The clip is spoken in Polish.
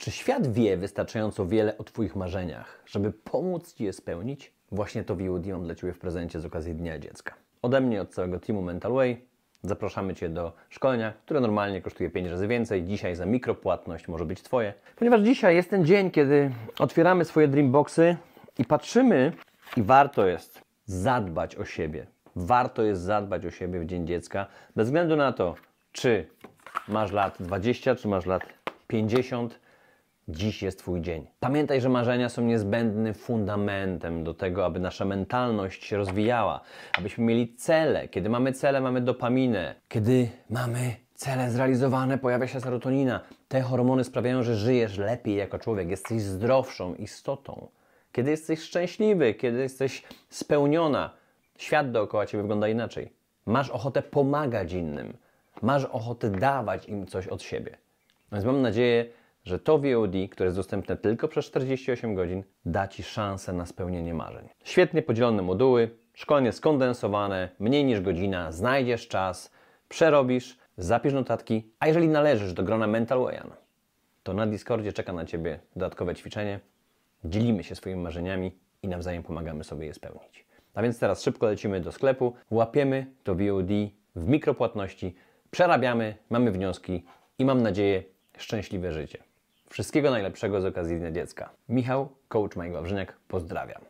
Czy świat wie wystarczająco wiele o Twoich marzeniach, żeby pomóc Ci je spełnić? Właśnie to VOD mam dla Ciebie w prezencie z okazji Dnia Dziecka. Ode mnie, od całego teamu MentalWay, zapraszamy Cię do szkolenia, które normalnie kosztuje 5 razy więcej. Dzisiaj za mikropłatność może być Twoje. Ponieważ dzisiaj jest ten dzień, kiedy otwieramy swoje dreamboxy i patrzymy, i warto jest zadbać o siebie. Warto jest zadbać o siebie w Dzień Dziecka, bez względu na to, czy masz lat 20, czy masz lat 50, dziś jest Twój dzień. Pamiętaj, że marzenia są niezbędnym fundamentem do tego, aby nasza mentalność się rozwijała, abyśmy mieli cele. Kiedy mamy cele, mamy dopaminę. Kiedy mamy cele zrealizowane, pojawia się serotonina. Te hormony sprawiają, że żyjesz lepiej jako człowiek, jesteś zdrowszą istotą. Kiedy jesteś szczęśliwy, kiedy jesteś spełniona, świat dookoła Ciebie wygląda inaczej. Masz ochotę pomagać innym. Masz ochotę dawać im coś od siebie. Więc mam nadzieję, że to VOD, które jest dostępne tylko przez 48 godzin, da Ci szansę na spełnienie marzeń. Świetnie podzielone moduły, szkolenie skondensowane, mniej niż godzina, znajdziesz czas, przerobisz, zapisz notatki, a jeżeli należysz do grona MentalWayana, to na Discordzie czeka na Ciebie dodatkowe ćwiczenie. Dzielimy się swoimi marzeniami i nawzajem pomagamy sobie je spełnić. A więc teraz szybko lecimy do sklepu, łapiemy to VOD w mikropłatności, przerabiamy, mamy wnioski i mam nadzieję szczęśliwe życie. Wszystkiego najlepszego z okazji Dnia Dziecka. Michał, coach Wawrzyniak, pozdrawiam.